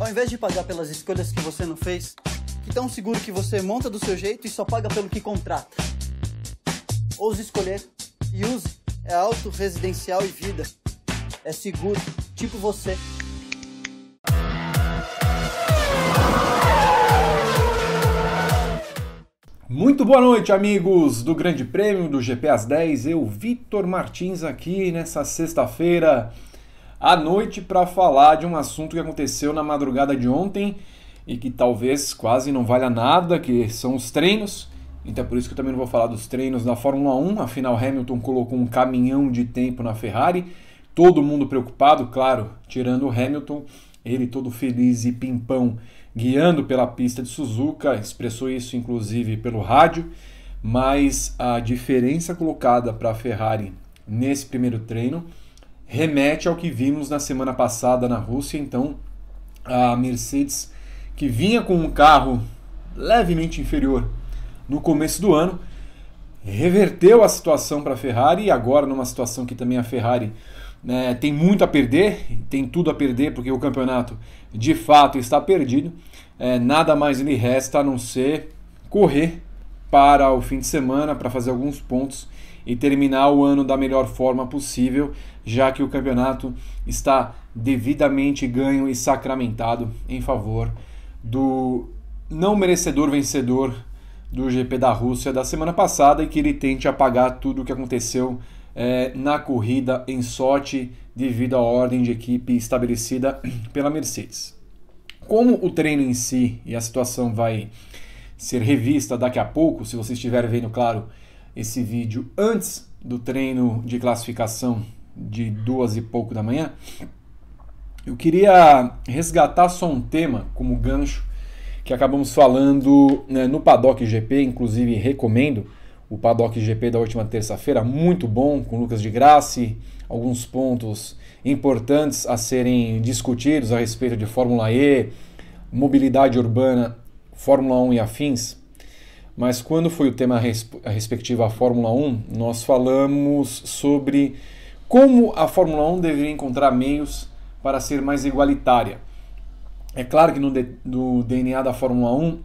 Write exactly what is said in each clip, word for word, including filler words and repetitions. Ao invés de pagar pelas escolhas que você não fez, que tão seguro que você monta do seu jeito e só paga pelo que contrata. Ouse escolher e use. É auto, residencial e vida. É seguro, tipo você. Muito boa noite, amigos do Grande Prêmio, do G P às dez. Eu, Victor Martins, aqui nessa sexta-feira à noite para falar de um assunto que aconteceu na madrugada de ontem e que talvez quase não valha nada, que são os treinos. Então é por isso que eu também não vou falar dos treinos da Fórmula um, afinal Hamilton colocou um caminhão de tempo na Ferrari, todo mundo preocupado, claro, tirando o Hamilton, ele todo feliz e pimpão, guiando pela pista de Suzuka, expressou isso inclusive pelo rádio, mas a diferença colocada para a Ferrari nesse primeiro treino remete ao que vimos na semana passada na Rússia. Então a Mercedes, que vinha com um carro levemente inferior no começo do ano, reverteu a situação para a Ferrari, e agora numa situação que também a Ferrari, né, tem muito a perder, tem tudo a perder, porque o campeonato de fato está perdido, é, nada mais lhe resta a não ser correr para o fim de semana, para fazer alguns pontos e terminar o ano da melhor forma possível, já que o campeonato está devidamente ganho e sacramentado em favor do não merecedor vencedor do G P da Rússia da semana passada, e que ele tente apagar tudo o que aconteceu é, na corrida em Sochi devido à ordem de equipe estabelecida pela Mercedes. Como o treino em si e a situação vai ser revista daqui a pouco, se você estiver vendo, claro, esse vídeo antes do treino de classificação de duas e pouco da manhã, eu queria resgatar só um tema como gancho que acabamos falando, né, no Paddock G P, inclusive recomendo o Paddock G P da última terça-feira, muito bom, com Lucas de Graça, alguns pontos importantes a serem discutidos a respeito de Fórmula E, mobilidade urbana, Fórmula um e afins. Mas quando foi o tema a respectiva à Fórmula um, nós falamos sobre como a Fórmula um deveria encontrar meios para ser mais igualitária. É claro que no, de, no D N A da Fórmula um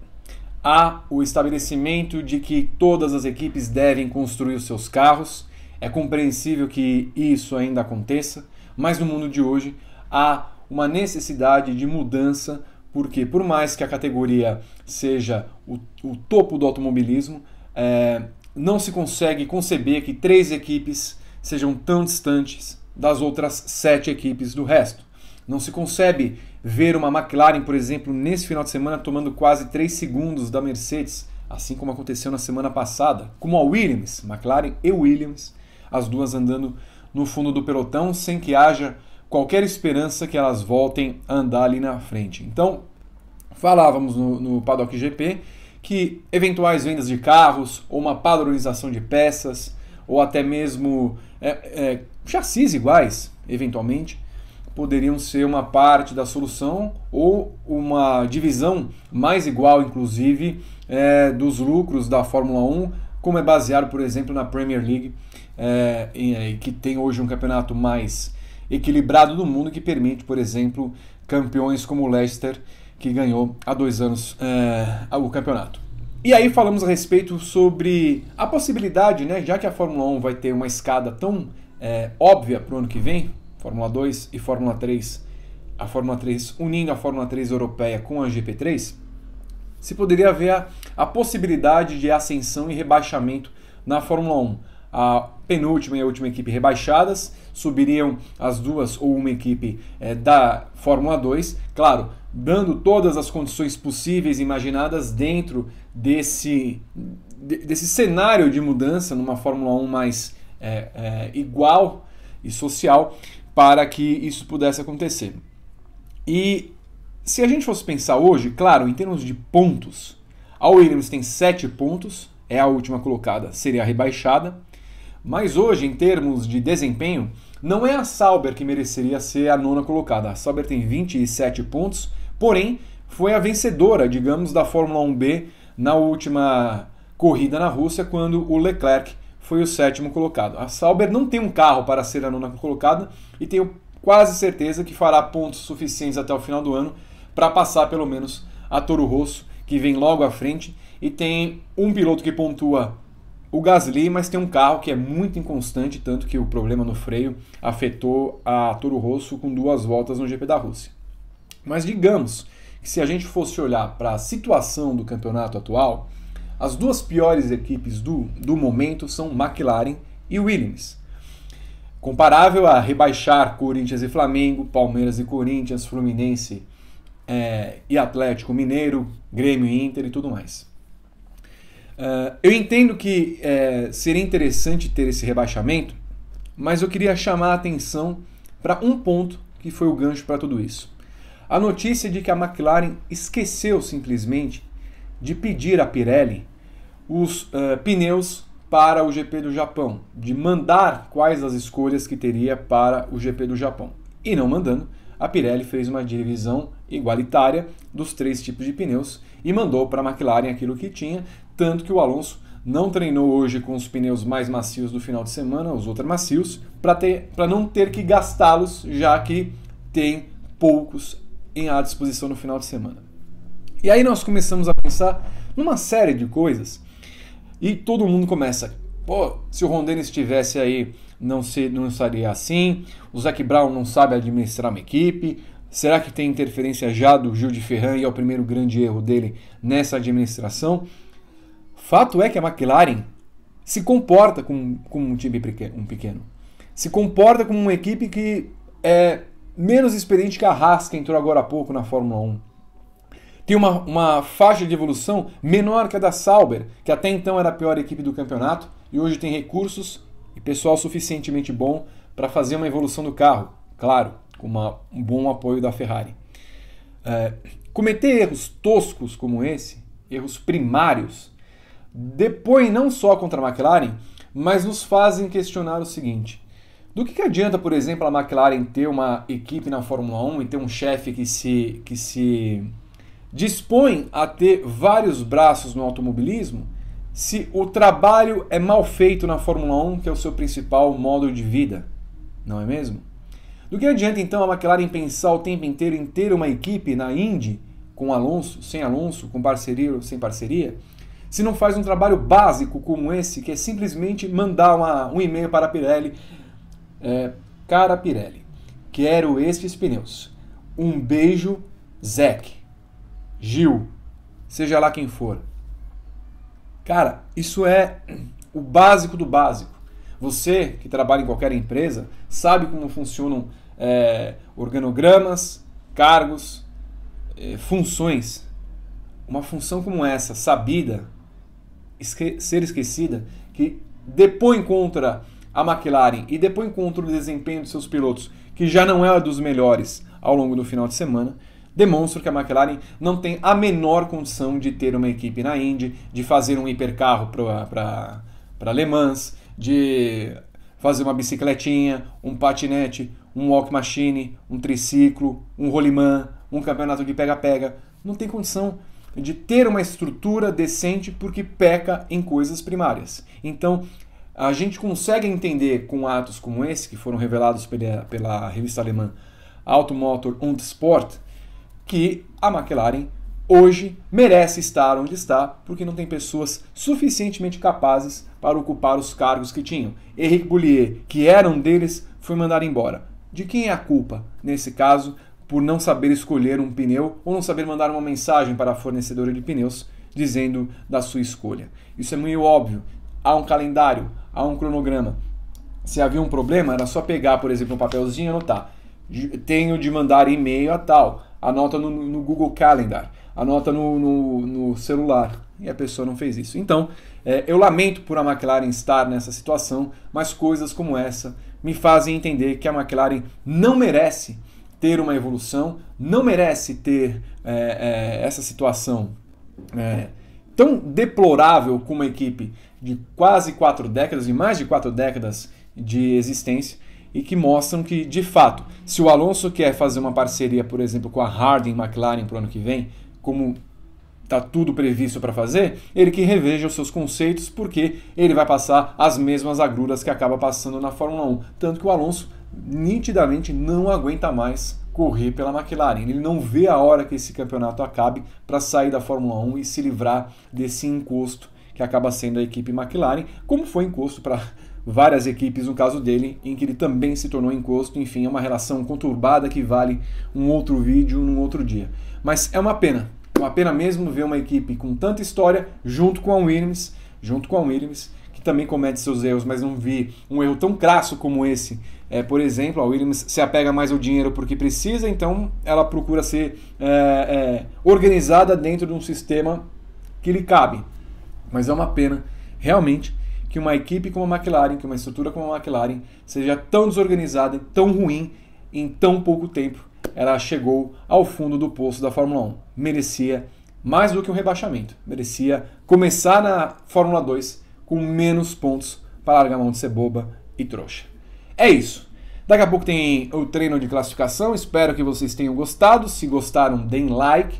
há o estabelecimento de que todas as equipes devem construir os seus carros. É compreensível que isso ainda aconteça, mas no mundo de hoje há uma necessidade de mudança, porque por mais que a categoria seja o, o topo do automobilismo, é, não se consegue conceber que três equipes sejam tão distantes das outras sete equipes do resto. Não se concebe ver uma McLaren, por exemplo, nesse final de semana tomando quase três segundos da Mercedes, assim como aconteceu na semana passada, como a Williams, McLaren e Williams, as duas andando no fundo do pelotão, sem que haja qualquer esperança que elas voltem a andar ali na frente. Então, falávamos no, no Paddock G P que eventuais vendas de carros, ou uma padronização de peças, ou até mesmo é, é, chassis iguais, eventualmente, poderiam ser uma parte da solução, ou uma divisão mais igual, inclusive, é, dos lucros da Fórmula um, como é baseado, por exemplo, na Premier League, é, em, que tem hoje um campeonato mais equilibrado do mundo, que permite, por exemplo, campeões como o Leicester, que ganhou há dois anos é, o campeonato. E aí falamos a respeito sobre a possibilidade, né, já que a Fórmula um vai ter uma escada tão é, óbvia para o ano que vem, Fórmula dois e Fórmula três, a Fórmula três unindo a Fórmula três europeia com a G P três, se poderia haver a, a possibilidade de ascensão e rebaixamento na Fórmula um. A penúltima e a última equipe rebaixadas, subiriam as duas ou uma equipe é, da Fórmula dois, claro, dando todas as condições possíveis e imaginadas dentro desse, desse cenário de mudança numa Fórmula um mais é, é, igual e social, para que isso pudesse acontecer. E se a gente fosse pensar hoje, claro, em termos de pontos, a Williams tem sete pontos, é a última colocada, seria a rebaixada, mas hoje, em termos de desempenho, não é a Sauber que mereceria ser a nona colocada. A Sauber tem vinte e sete pontos, porém, foi a vencedora, digamos, da Fórmula um B na última corrida na Rússia, quando o Leclerc foi o sétimo colocado. A Sauber não tem um carro para ser a nona colocada e tenho quase certeza que fará pontos suficientes até o final do ano para passar pelo menos a Toro Rosso, que vem logo à frente, e tem um piloto que pontua o Gasly, mas tem um carro que é muito inconstante, tanto que o problema no freio afetou a Toro Rosso com duas voltas no G P da Rússia. Mas digamos que se a gente fosse olhar para a situação do campeonato atual, as duas piores equipes do, do momento são McLaren e Williams. Comparável a rebaixar Corinthians e Flamengo, Palmeiras e Corinthians, Fluminense é, e Atlético Mineiro, Grêmio e Inter e tudo mais. Uh, eu entendo que é, seria interessante ter esse rebaixamento, mas eu queria chamar a atenção para um ponto que foi o gancho para tudo isso. A notícia de que a McLaren esqueceu simplesmente de pedir à Pirelli os uh, pneus para o G P do Japão, de mandar quais as escolhas que teria para o G P do Japão. E não mandando, a Pirelli fez uma divisão igualitária dos três tipos de pneus e mandou para a McLaren aquilo que tinha, tanto que o Alonso não treinou hoje com os pneus mais macios do final de semana, os ultramacios, para ter, para não ter que gastá-los, já que tem poucos em à disposição no final de semana. E aí nós começamos a pensar numa série de coisas e todo mundo começa, pô, se o Ron Dennis estivesse aí não, se, não seria assim, o Zac Brown não sabe administrar uma equipe, será que tem interferência já do Gil de Ferran e é o primeiro grande erro dele nessa administração? Fato é que a McLaren se comporta como, como um time pequeno, se comporta como uma equipe que é menos experiente que a Haas, que entrou agora há pouco na Fórmula um. Tem uma, uma faixa de evolução menor que a da Sauber, que até então era a pior equipe do campeonato, e hoje tem recursos e pessoal suficientemente bom para fazer uma evolução do carro, claro, com uma, um bom apoio da Ferrari. É, cometer erros toscos como esse, erros primários, depõe não só contra a McLaren, mas nos fazem questionar o seguinte: do que, que adianta, por exemplo, a McLaren ter uma equipe na Fórmula um e ter um chefe que se, que se dispõe a ter vários braços no automobilismo, se o trabalho é mal feito na Fórmula um, que é o seu principal modo de vida, não é mesmo? Do que adianta, então, a McLaren pensar o tempo inteiro em ter uma equipe na Indy, com Alonso, sem Alonso, com parceria ou sem parceria, se não faz um trabalho básico como esse, que é simplesmente mandar uma, um e-mail para a Pirelli: É, cara Pirelli, quero estes pneus. Um beijo, Zac, Gil, seja lá quem for. Cara, isso é o básico do básico. Você que trabalha em qualquer empresa sabe como funcionam é, organogramas, cargos, é, funções. Uma função como essa, sabida, esque- ser esquecida, que depõe contra a McLaren e depois encontra o desempenho dos seus pilotos, que já não é dos melhores ao longo do final de semana, demonstra que a McLaren não tem a menor condição de ter uma equipe na Indy, de fazer um hipercarro para Le Mans, de fazer uma bicicletinha, um patinete, um walk machine, um triciclo, um rolimã, um campeonato de pega-pega. Não tem condição de ter uma estrutura decente porque peca em coisas primárias. Então, a gente consegue entender com atos como esse, que foram revelados pela, pela revista alemã Automotor und Sport, que a McLaren hoje merece estar onde está, porque não tem pessoas suficientemente capazes para ocupar os cargos que tinham. Eric Boulier, que era um deles, foi mandado embora. De quem é a culpa, nesse caso, por não saber escolher um pneu ou não saber mandar uma mensagem para a fornecedora de pneus dizendo da sua escolha? Isso é muito óbvio. Há um calendário, há um cronograma. Se havia um problema, era só pegar, por exemplo, um papelzinho e anotar. Tenho de mandar e-mail a tal. Anota no, no Google Calendar. Anota no, no, no celular. E a pessoa não fez isso. Então, é, eu lamento por a McLaren estar nessa situação, mas coisas como essa me fazem entender que a McLaren não merece ter uma evolução, não merece ter é, é, essa situação é, tão deplorável com uma equipe de quase quatro décadas, de mais de quatro décadas de existência, e que mostram que, de fato, se o Alonso quer fazer uma parceria, por exemplo, com a Harding McLaren para o ano que vem, como está tudo previsto para fazer, ele que reveja os seus conceitos, porque ele vai passar as mesmas agruras que acaba passando na Fórmula um. Tanto que o Alonso, nitidamente, não aguenta mais correr pela McLaren. Ele não vê a hora que esse campeonato acabe para sair da Fórmula um e se livrar desse encosto que acaba sendo a equipe McLaren, como foi encosto para várias equipes, no caso dele, em que ele também se tornou encosto. Enfim, é uma relação conturbada que vale um outro vídeo num outro dia. Mas é uma pena, é uma pena mesmo ver uma equipe com tanta história junto com a Williams, junto com a Williams, que também comete seus erros, mas não vi um erro tão crasso como esse. É, por exemplo, a Williams se apega mais ao dinheiro porque precisa, então ela procura ser é, é, organizada dentro de um sistema que lhe cabe. Mas é uma pena, realmente, que uma equipe como a McLaren, que uma estrutura como a McLaren, seja tão desorganizada, tão ruim, em tão pouco tempo. Ela chegou ao fundo do poço da Fórmula um. Merecia mais do que um rebaixamento. Merecia começar na Fórmula dois com menos pontos para largar a mão de ser boba e trouxa. É isso. Daqui a pouco tem o treino de classificação. Espero que vocês tenham gostado. Se gostaram, deem like.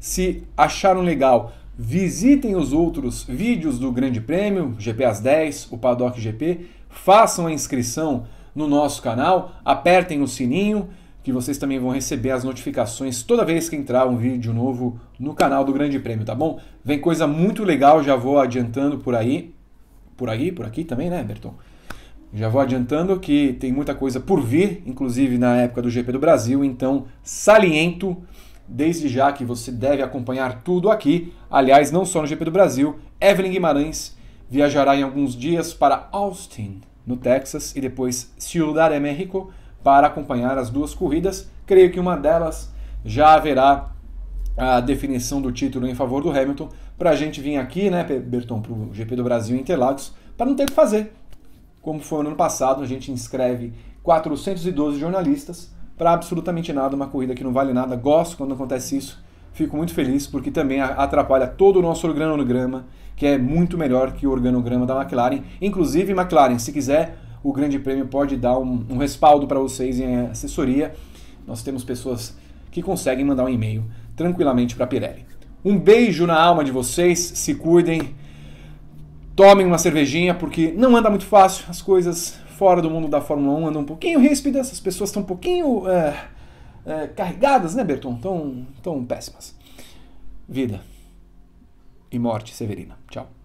Se acharam legal, visitem os outros vídeos do Grande Prêmio, G P às dez, o Paddock G P, façam a inscrição no nosso canal, apertem o sininho, que vocês também vão receber as notificações toda vez que entrar um vídeo novo no canal do Grande Prêmio, tá bom? Vem coisa muito legal, já vou adiantando por aí, por aí, por aqui também, né, Everton? Já vou adiantando que tem muita coisa por vir, inclusive na época do G P do Brasil, então saliento desde já que você deve acompanhar tudo aqui. Aliás, não só no G P do Brasil, Evelyn Guimarães viajará em alguns dias para Austin, no Texas, e depois Ciudad de México para acompanhar as duas corridas. Creio que uma delas já haverá a definição do título em favor do Hamilton, para a gente vir aqui, né, Berton, para o G P do Brasil em Interlagos, para não ter o que fazer. Como foi no ano passado, a gente inscreve quatrocentos e doze jornalistas para absolutamente nada, uma corrida que não vale nada. Gosto quando acontece isso, fico muito feliz, porque também atrapalha todo o nosso organograma, que é muito melhor que o organograma da McLaren. Inclusive, McLaren, se quiser, o Grande Prêmio pode dar um, um respaldo para vocês em assessoria. Nós temos pessoas que conseguem mandar um e-mail tranquilamente para a Pirelli. Um beijo na alma de vocês, se cuidem, tomem uma cervejinha, porque não anda muito fácil as coisas fora do mundo da Fórmula um, andam um pouquinho ríspidas, as pessoas estão um pouquinho é, é, carregadas, né, Berton? Tão, tão péssimas. Vida e morte severina. Tchau.